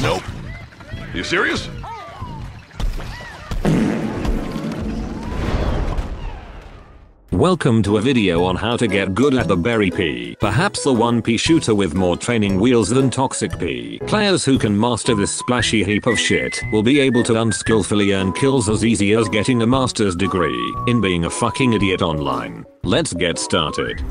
Nope. You serious? Welcome to a video on how to get good at the Berry Pea, perhaps the one pea shooter with more training wheels than Toxic Pea. Players who can master this splashy heap of shit will be able to unskillfully earn kills as easy as getting a master's degree in being a fucking idiot online. Let's get started.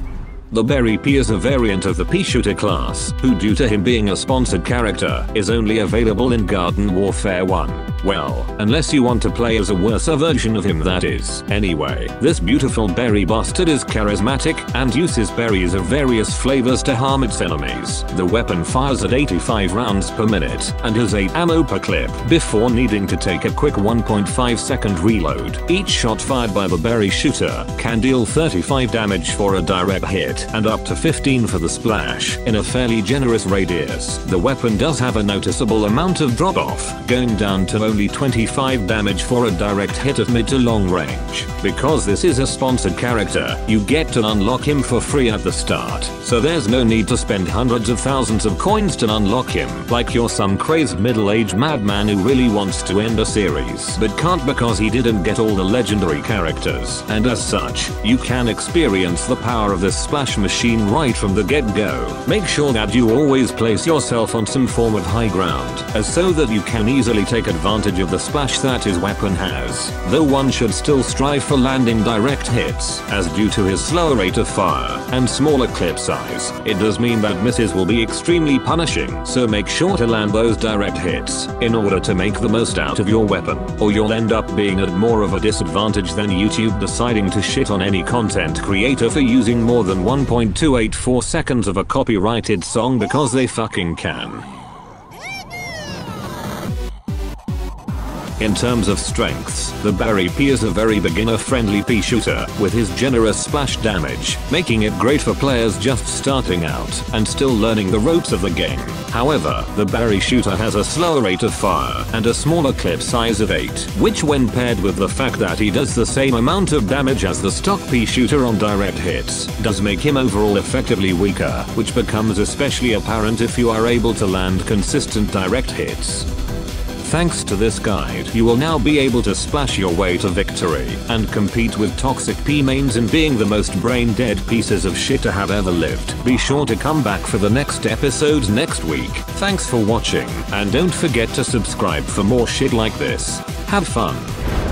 The Berry Pea is a variant of the pea shooter class, who due to him being a sponsored character, is only available in Garden Warfare 1. Well, unless you want to play as a worse version of him that is. Anyway, this beautiful berry bastard is charismatic, and uses berries of various flavors to harm its enemies. The weapon fires at 85 rounds per minute, and has 8 ammo per clip, before needing to take a quick 1.5 second reload. Each shot fired by the berry shooter can deal 35 damage for a direct hit, and up to 15 for the splash, in a fairly generous radius. The weapon does have a noticeable amount of drop-off, going down to only 25 damage for a direct hit at mid to long range. Because this is a sponsored character, you get to unlock him for free at the start, so there's no need to spend hundreds of thousands of coins to unlock him, like you're some crazed middle-aged madman who really wants to end a series, but can't because he didn't get all the legendary characters, and as such, you can experience the power of this splash machine right from the get-go. Make sure that you always place yourself on some form of high ground, as so that you can easily take advantage of the splash that his weapon has, though one should still strive for landing direct hits, as due to his slower rate of fire and smaller clip size, it does mean that misses will be extremely punishing, so make sure to land those direct hits in order to make the most out of your weapon, or you'll end up being at more of a disadvantage than YouTube deciding to shit on any content creator for using more than 1.284 seconds of a copyrighted song because they fucking can. In terms of strengths, the Berry Pea is a very beginner-friendly pea shooter, with his generous splash damage, making it great for players just starting out and still learning the ropes of the game. However, the Berry shooter has a slower rate of fire and a smaller clip size of 8, which when paired with the fact that he does the same amount of damage as the stock pea shooter on direct hits, does make him overall effectively weaker, which becomes especially apparent if you are able to land consistent direct hits. Thanks to this guide, you will now be able to splash your way to victory, and compete with Toxic Pea mains in being the most brain-dead pieces of shit to have ever lived. Be sure to come back for the next episode next week. Thanks for watching, and don't forget to subscribe for more shit like this. Have fun.